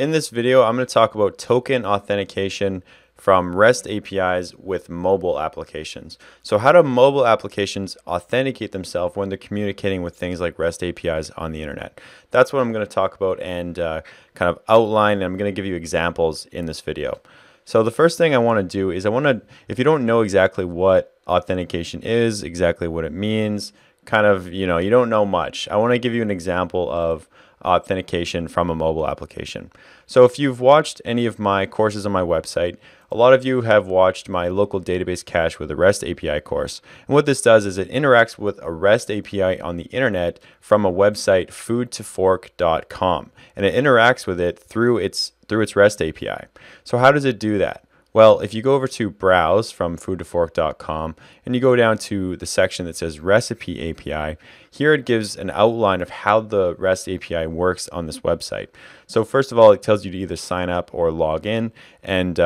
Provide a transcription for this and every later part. In this video, I'm going to talk about token authentication from REST APIs with mobile applications. So how do mobile applications authenticate themselves when they're communicating with things like REST APIs on the internet? That's what I'm going to talk about and kind of outline, and I'm going to give you examples in this video. So the first thing I want to do is if you don't know exactly what authentication is, exactly what it means, kind of, you know, you don't know much, I want to give you an example of authentication from a mobile application. So if you've watched any of my courses on my website, a lot of you have watched my local database cache with a REST API course. And what this does is it interacts with a REST API on the internet from a website, food2fork.com, and it interacts with it through its REST API. So how does it do that? Well, if you go over to browse from food2fork.com and you go down to the section that says recipe API, here it gives an outline of how the REST API works on this website. So first of all, it tells you to either sign up or log in, and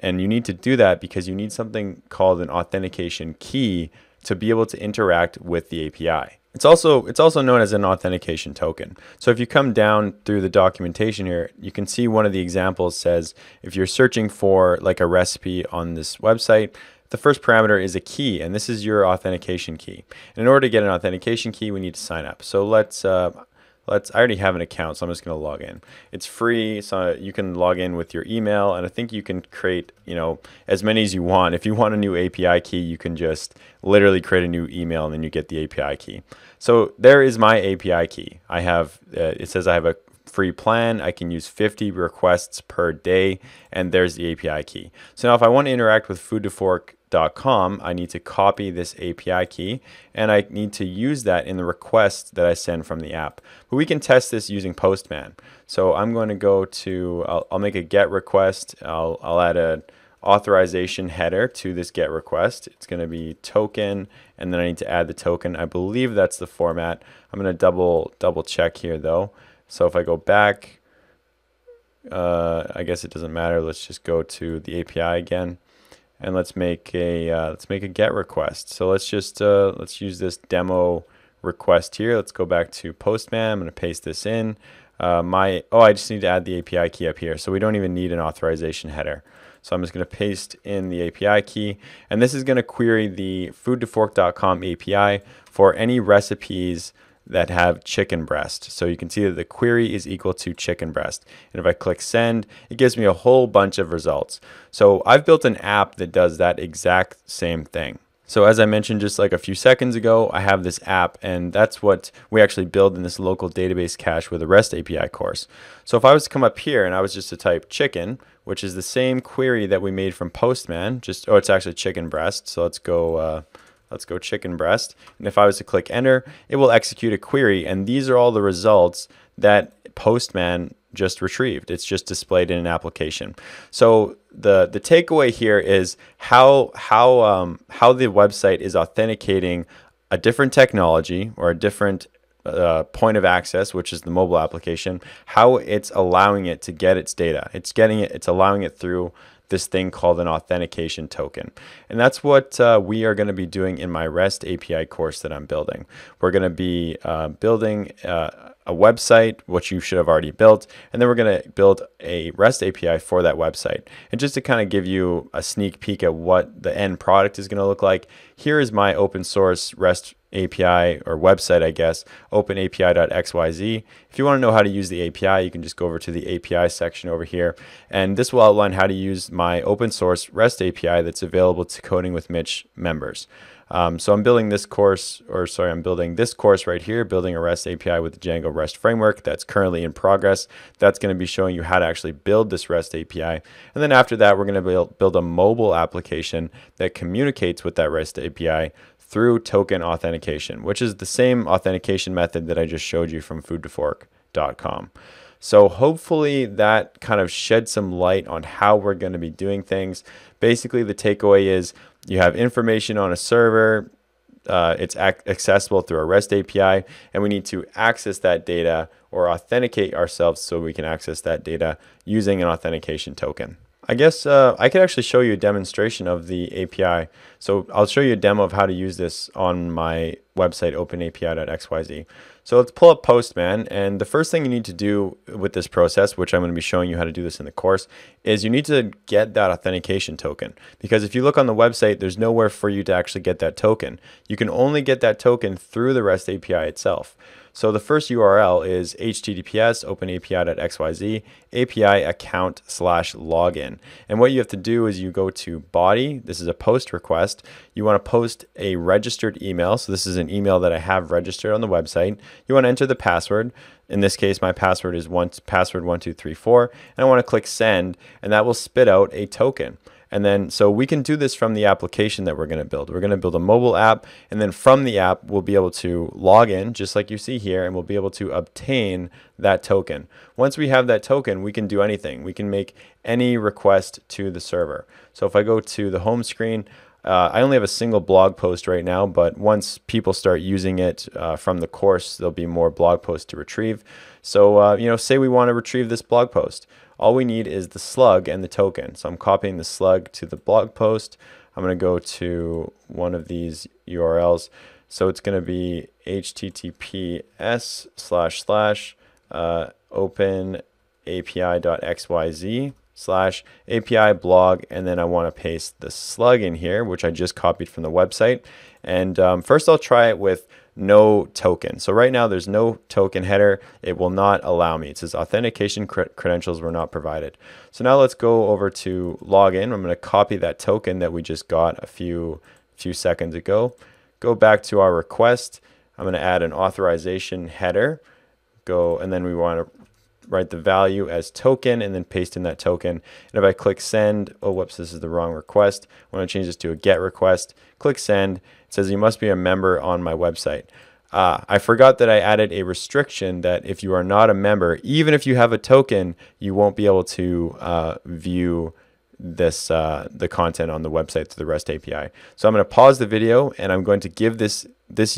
you need to do that because you need something called an authentication key to be able to interact with the API. It's also known as an authentication token. So if you come down through the documentation here, you can see one of the examples says if you're searching for like a recipe on this website, the first parameter is a key, and this is your authentication key. And in order to get an authentication key, we need to sign up. So I already have an account, so I'm just going to log in. It's free, so you can log in with your email, and I think you can create, you know, as many as you want. If you want a new API key, you can just literally create a new email, and then you get the API key. So there is my API key. I have, it says I have a free plan. I can use 50 requests per day, and there's the API key. So now if I want to interact with food2fork.com, I need to copy this API key, and I need to use that in the request that I send from the app. But we can test this using Postman. So I'm going to go to, I'll make a GET request. I'll add an authorization header to this GET request. It's going to be token, and then I need to add the token. I believe that's the format. I'm going to double check here though. So if I go back, I guess it doesn't matter. Let's just go to the API again. And let's make a GET request. So let's use this demo request here. Let's go back to Postman. I'm going to paste this in. I just need to add the API key up here. So we don't even need an authorization header. So I'm just going to paste in the API key, and this is going to query the food2fork.com API for any recipes that have chicken breast. So you can see that the query is equal to chicken breast. And if I click send, it gives me a whole bunch of results. So I've built an app that does that exact same thing. So as I mentioned just like a few seconds ago, I have this app, and that's what we actually build in this local database cache with a REST API course. So if I was to come up here and I was just to type chicken, which is the same query that we made from Postman, it's actually chicken breast. So let's go chicken breast. And if I was to click enter, it will execute a query. And these are all the results that Postman just retrieved. It's just displayed in an application. So the takeaway here is how the website is authenticating a different technology or a different point of access, which is the mobile application, how it's allowing it to get its data. It's allowing it through this thing called an authentication token. And that's what we are going to be doing in my REST API course that I'm building. We're going to be building a website, which you should have already built, and then we're going to build a REST API for that website. And just to kind of give you a sneak peek at what the end product is going to look like, here is my open source REST API or website, I guess, openapi.xyz. If you want to know how to use the API, you can just go over to the API section over here, and this will outline how to use my open source REST API that's available to Coding with Mitch members. So I'm building this course, right here, building a REST API with the Django REST framework that's currently in progress. That's going to be showing you how to actually build this REST API. And then after that, we're going to build a mobile application that communicates with that REST API through token authentication, which is the same authentication method that I just showed you from food2fork.com. So hopefully that kind of sheds some light on how we're going to be doing things. Basically, the takeaway is you have information on a server, it's accessible through a REST API, and we need to access that data or authenticate ourselves so we can access that data using an authentication token. I guess I could actually show you a demonstration of the API. So I'll show you a demo of how to use this on my website, openapi.xyz. So let's pull up Postman, and the first thing you need to do with this process, which I'm going to be showing you how to do this in the course, is you need to get that authentication token. Because if you look on the website, there's nowhere for you to actually get that token. You can only get that token through the REST API itself. So the first URL is https://openapi.xyz api/account/login. And what you have to do is you go to body. This is a post request. You want to post a registered email. So this is an email that I have registered on the website. You want to enter the password. In this case, my password is password 1234. And I want to click send, and that will spit out a token. And then, so we can do this from the application that we're going to build. We're going to build a mobile app, and then from the app, we'll be able to log in, just like you see here, and we'll be able to obtain that token. Once we have that token, we can do anything. We can make any request to the server. So if I go to the home screen, I only have a single blog post right now, but once people start using it from the course, there'll be more blog posts to retrieve. So, you know, say we want to retrieve this blog post. All we need is the slug and the token. So I'm copying the slug to the blog post. I'm going to go to one of these URLs. So it's going to be https://openapi.xyz/api blog, and then I want to paste the slug in here, which I just copied from the website. And first I'll try it with no token. So right now there's no token header. It will not allow me. It says authentication credentials were not provided. So now let's go over to login. I'm going to copy that token that we just got a few seconds ago. Go back to our request. I'm going to add an authorization header. Go, and then we want to write the value as token and then paste in that token. And if I click send, oh whoops, this is the wrong request. I want to change this to a GET request. Click send. It says you must be a member on my website. I forgot that I added a restriction that if you are not a member, even if you have a token, you won't be able to view this the content on the website through the REST API. So I'm going to pause the video, and I'm going to give this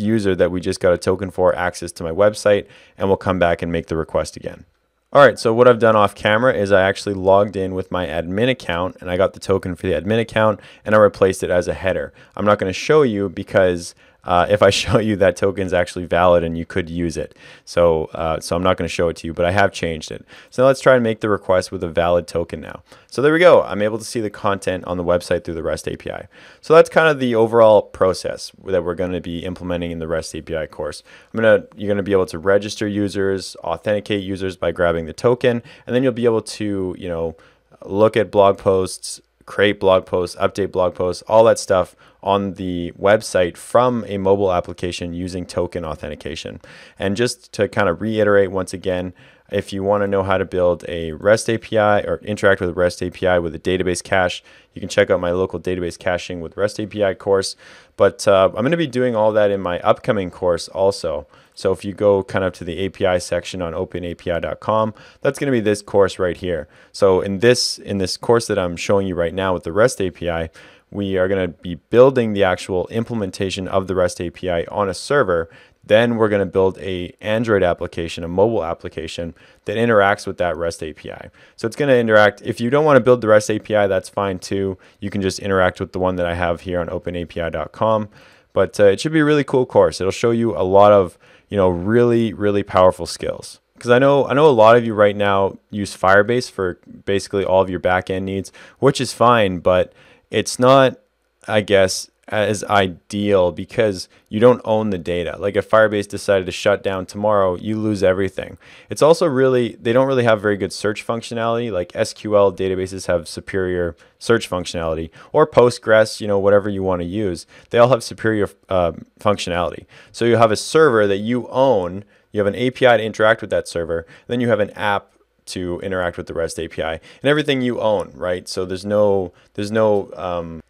user that we just got a token for access to my website, and we'll come back and make the request again. Alright, so what I've done off camera is I actually logged in with my admin account, and I got the token for the admin account, and I replaced it as a header. I'm not going to show you because if I show you, that token is actually valid and you could use it. So, so I'm not going to show it to you, but I have changed it. So now let's try and make the request with a valid token now. So there we go. I'm able to see the content on the website through the REST API. So that's kind of the overall process that we're going to be implementing in the REST API course. You're going to be able to register users, authenticate users by grabbing the token, and then you'll be able to, you know, look at blog posts, create blog posts, update blog posts, all that stuff on the website from a mobile application using token authentication. And just to kind of reiterate once again, if you want to know how to build a REST API or interact with a REST API with a database cache, you can check out my local database caching with REST API course. But I'm going to be doing all that in my upcoming course also. So if you go kind of to the API section on openapi.com, that's going to be this course right here. So in this course that I'm showing you right now with the REST API, we are going to be building the actual implementation of the REST API on a server. Then we're going to build an Android application, a mobile application that interacts with that REST API. So it's going to interact. If you don't want to build the REST API, that's fine too. You can just interact with the one that I have here on openapi.com. But it should be a really cool course. It'll show you a lot of, you know, really, really powerful skills. Because I know a lot of you right now use Firebase for basically all of your back-end needs, which is fine, but it's not, I guess, as ideal because you don't own the data. Like if Firebase decided to shut down tomorrow, you lose everything. It's also really, they don't really have very good search functionality. Like SQL databases have superior search functionality, or Postgres, you know, whatever you want to use. They all have superior functionality. So you have a server that you own, you have an API to interact with that server, then you have an app to interact with the REST API, and everything you own, right? So there's no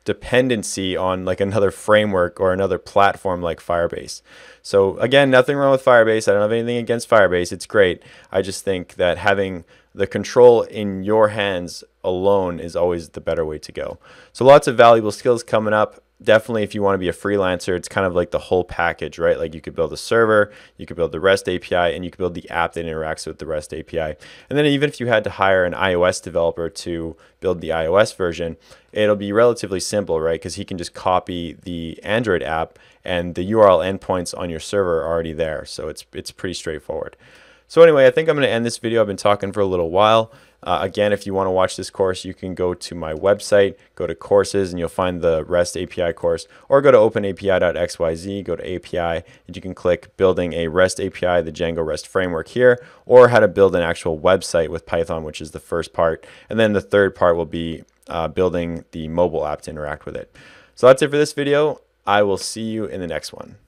dependency on like another framework or another platform like Firebase. So again, nothing wrong with Firebase. I don't have anything against Firebase. It's great. I just think that having the control in your hands alone is always the better way to go. So lots of valuable skills coming up. definitely if you want to be a freelancer, it's kind of like the whole package, right? Like you could build a server, you could build the REST API, and you could build the app that interacts with the REST API. And then even if you had to hire an iOS developer to build the iOS version, it'll be relatively simple, right? Because he can just copy the Android app and the URL endpoints on your server are already there. So it's pretty straightforward. So anyway, I think I'm going to end this video. I've been talking for a little while. Again, if you want to watch this course, you can go to my website, go to courses, and you'll find the REST API course, or go to openapi.xyz, go to API, and you can click building a REST API, the Django REST framework here, or how to build an actual website with Python, which is the first part. And then the third part will be building the mobile app to interact with it. So that's it for this video. I will see you in the next one.